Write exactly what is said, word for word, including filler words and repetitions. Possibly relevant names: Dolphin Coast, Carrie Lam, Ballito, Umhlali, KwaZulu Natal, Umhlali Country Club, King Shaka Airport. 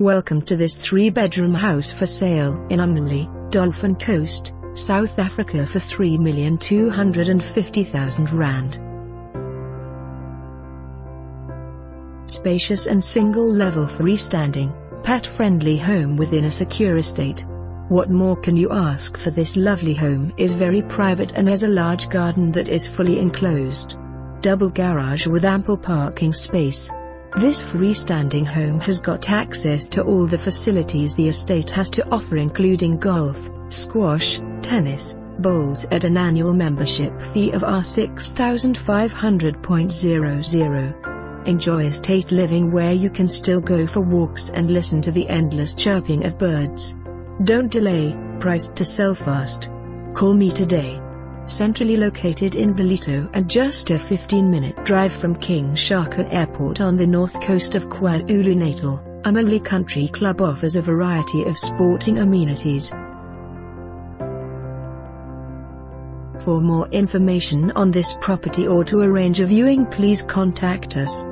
Welcome to this three-bedroom house for sale in Umhlali, Dolphin Coast, South Africa for three million two hundred fifty thousand rand. Spacious and single-level freestanding, pet-friendly home within a secure estate. What more can you ask for? This lovely home is very private and has a large garden that is fully enclosed. Double garage with ample parking space. This freestanding home has got access to all the facilities the estate has to offer, including golf, squash, tennis, bowls at an annual membership fee of R six thousand five hundred. Enjoy estate living where you can still go for walks and listen to the endless chirping of birds. Don't delay, priced to sell fast. Call me today. Centrally located in Ballito and just a fifteen minute drive from King Shaka Airport on the north coast of KwaZulu Natal, Umhlali Country Club offers a variety of sporting amenities. For more information on this property or to arrange a viewing, please contact us.